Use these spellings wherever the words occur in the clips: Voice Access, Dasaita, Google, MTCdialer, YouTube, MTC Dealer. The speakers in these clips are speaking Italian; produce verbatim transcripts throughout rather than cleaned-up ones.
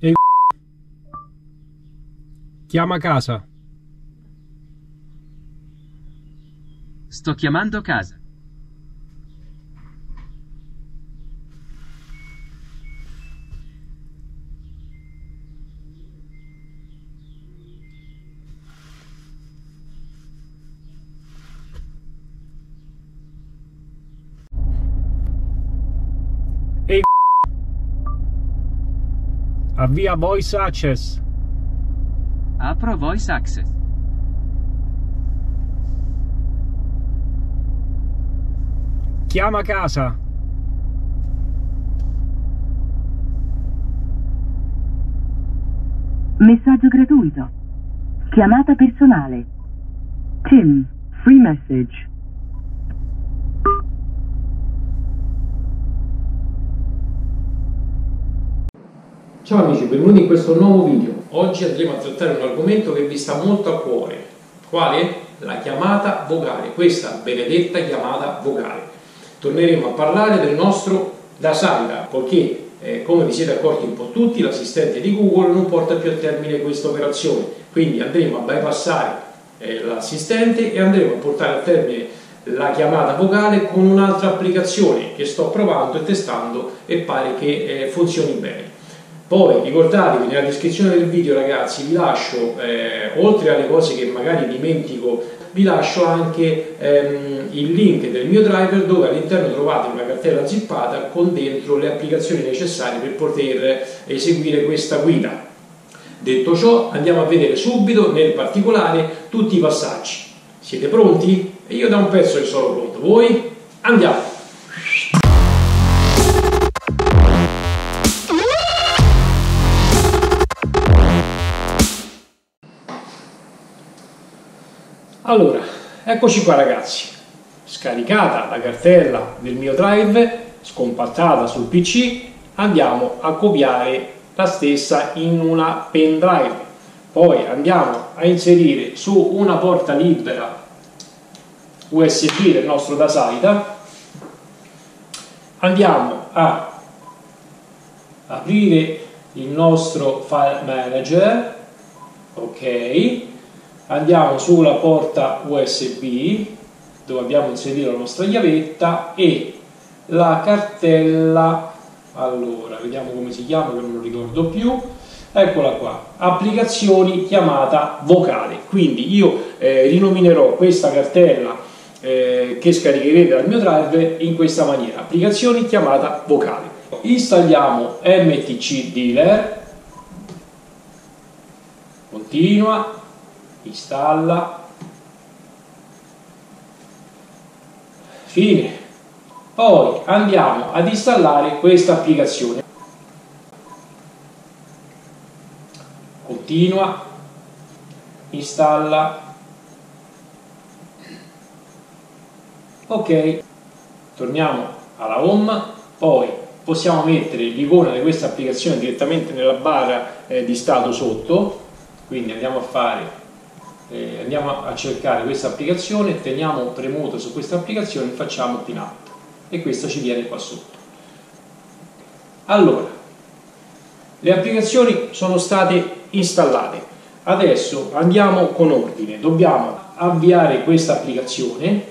Ehi, chiama casa. Sto chiamando casa. Ehi, avvia Voice Access. Apro Voice Access. Chiama casa. Messaggio gratuito. Chiamata personale. Tim, free message. Ciao amici, benvenuti in questo nuovo video. Oggi andremo a trattare un argomento che vi sta molto a cuore, quale? La chiamata vocale, questa benedetta chiamata vocale. Torneremo a parlare del nostro Dasaita, poiché eh, come vi siete accorti un po' tutti, l'assistente di Google non porta più a termine questa operazione, quindi andremo a bypassare eh, l'assistente e andremo a portare a termine la chiamata vocale con un'altra applicazione che sto provando e testando e pare che eh, funzioni bene. Poi ricordatevi, nella descrizione del video ragazzi vi lascio, eh, oltre alle cose che magari dimentico, vi lascio anche ehm, il link del mio driver dove all'interno trovate una cartella zippata con dentro le applicazioni necessarie per poter eseguire questa guida. Detto ciò, andiamo a vedere subito nel particolare tutti i passaggi. Siete pronti? E io da un pezzo che sono pronto. Voi? Andiamo! Allora, eccoci qua ragazzi, scaricata la cartella del mio drive, scompattata sul P C, andiamo a copiare la stessa in una pendrive, poi andiamo a inserire su una porta libera U S B del nostro Dasaita, andiamo a aprire il nostro file manager, ok. Andiamo sulla porta U S B dove abbiamo inserito la nostra chiavetta e la cartella, allora vediamo come si chiama che non lo ricordo più, eccola qua, applicazioni chiamata vocale. Quindi io eh, rinominerò questa cartella eh, che scaricherete dal mio drive in questa maniera, applicazioni chiamata vocale. Installiamo M T C Dealer, continua, installa, fine. Poi andiamo ad installare questa applicazione, continua, installa, ok. Torniamo alla home, poi possiamo mettere l'icona di questa applicazione direttamente nella barra eh, di stato sotto, quindi andiamo a fare Eh, andiamo a cercare questa applicazione, teniamo premuto su questa applicazione e facciamo pin up e questa ci viene qua sotto. Allora, le applicazioni sono state installate, adesso andiamo con ordine, dobbiamo avviare questa applicazione,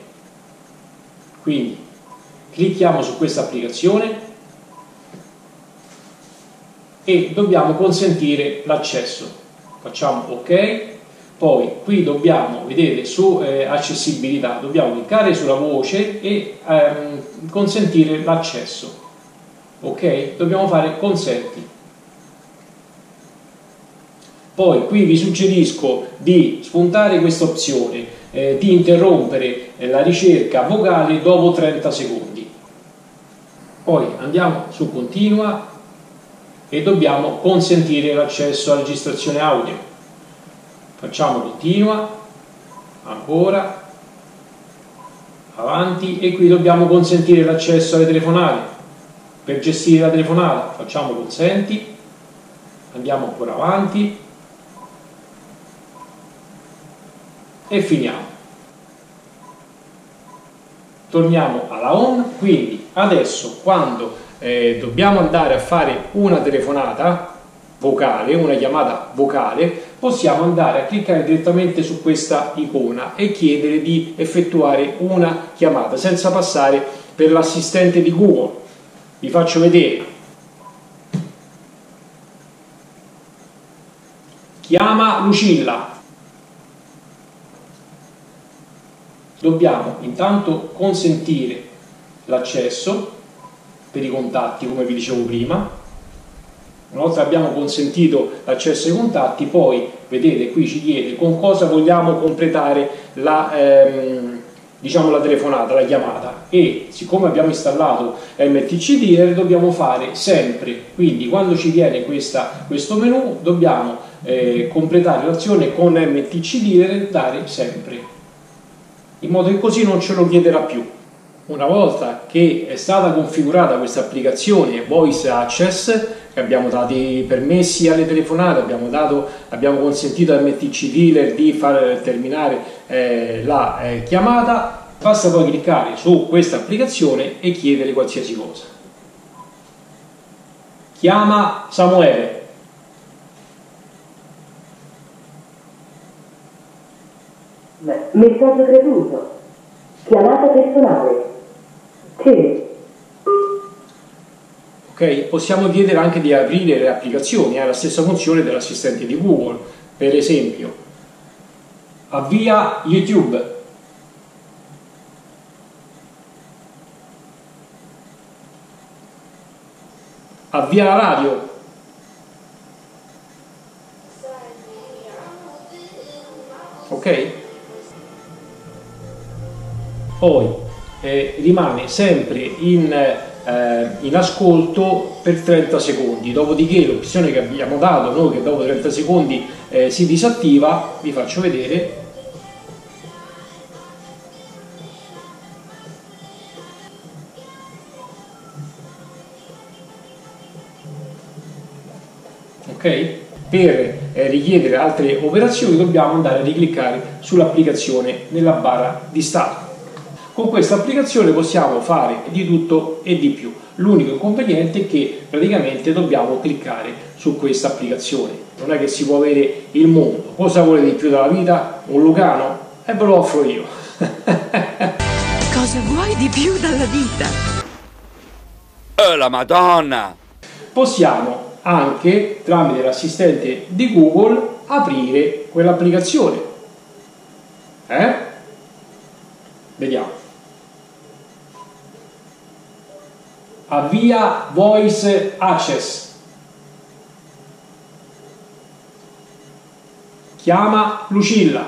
quindi clicchiamo su questa applicazione e dobbiamo consentire l'accesso, facciamo ok. Poi qui dobbiamo vedere su eh, accessibilità, dobbiamo cliccare sulla voce e ehm, consentire l'accesso, ok? Dobbiamo fare consenti. Poi qui vi suggerisco di spuntare questa opzione eh, di interrompere eh, la ricerca vocale dopo trenta secondi. Poi andiamo su continua e dobbiamo consentire l'accesso alla registrazione audio. Facciamo continua, ancora, avanti e qui dobbiamo consentire l'accesso alle telefonate. Per gestire la telefonata facciamo consenti, andiamo ancora avanti e finiamo. Torniamo alla home, quindi adesso quando eh, dobbiamo andare a fare una telefonata vocale, una chiamata vocale, possiamo andare a cliccare direttamente su questa icona e chiedere di effettuare una chiamata senza passare per l'assistente di Google. Vi faccio vedere. Chiama Lucilla. Dobbiamo intanto consentire l'accesso per i contatti, come vi dicevo prima. Una volta abbiamo consentito l'accesso ai contatti, poi vedete qui ci chiede con cosa vogliamo completare la, ehm, diciamo la telefonata, la chiamata, e siccome abbiamo installato MTCdialer dobbiamo fare sempre, quindi quando ci viene questa, questo menu dobbiamo eh, completare l'azione con MTCdialer e dare sempre, in modo che così non ce lo chiederà più. Una volta che è stata configurata questa applicazione Voice Access, che abbiamo dato i permessi alle telefonate, abbiamo, dato, abbiamo consentito a MTCdialer di far terminare eh, la eh, chiamata, basta poi cliccare su questa applicazione e chiedere qualsiasi cosa. Chiama Samuele. Messaggio creduto. Chiamata personale. Sì. Ok, possiamo chiedere anche di aprire le applicazioni, ha la stessa funzione dell'assistente di Google. Per esempio, avvia YouTube. Avvia la radio. Ok? Poi eh, rimane sempre in, eh, in ascolto per trenta secondi, dopodiché l'opzione che abbiamo dato noi, che dopo trenta secondi eh, si disattiva, vi faccio vedere, ok? Per eh, richiedere altre operazioni dobbiamo andare a ricliccare sull'applicazione nella barra di stato. Con questa applicazione possiamo fare di tutto e di più. L'unico inconveniente è che praticamente dobbiamo cliccare su questa applicazione. Non è che si può avere il mondo. Cosa volete di più dalla vita? Un Lucano? E ve lo offro io. Cosa vuoi di più dalla vita? Oh la Madonna! Possiamo anche, tramite l'assistente di Google, aprire quell'applicazione. Eh? Vediamo. Avvia Voice Access. Chiama Lucilla.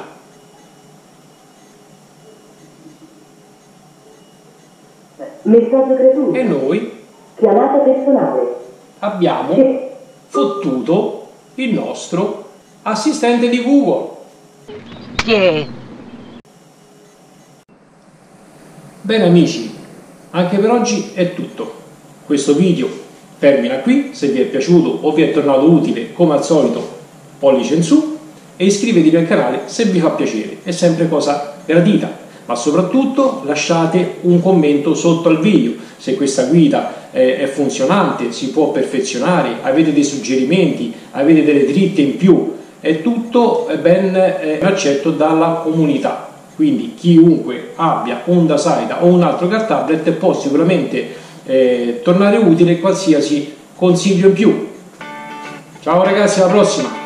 Messaggio creduto. E noi, chiamata personale, abbiamo che... fottuto il nostro assistente di Google. Che... Bene amici, anche per oggi è tutto. Questo video termina qui. Se vi è piaciuto o vi è tornato utile, come al solito, pollice in su e iscrivetevi al canale se vi fa piacere, è sempre cosa gradita. Ma soprattutto lasciate un commento sotto al video, se questa guida è funzionante, si può perfezionare, avete dei suggerimenti, avete delle dritte in più, è tutto ben accetto dalla comunità. Quindi chiunque abbia un Dasaita o un altro car tablet può sicuramente eh, tornare utile qualsiasi consiglio in più. Ciao ragazzi, alla prossima!